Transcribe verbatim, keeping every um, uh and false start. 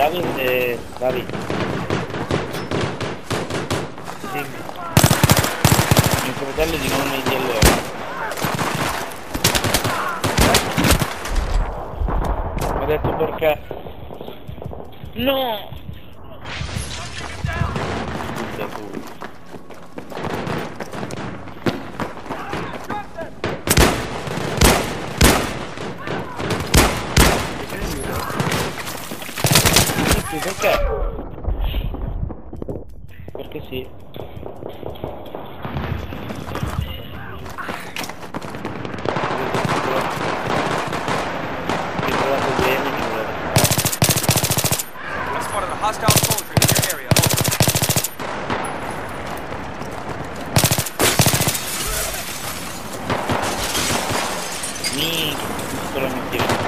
Davin e Davin. Dimmi. Il tuo fratello di nome di allora. Mi ha detto perché. No! Perché? Perché sì. I spotted a hostile soldier in your area. Over. Mi...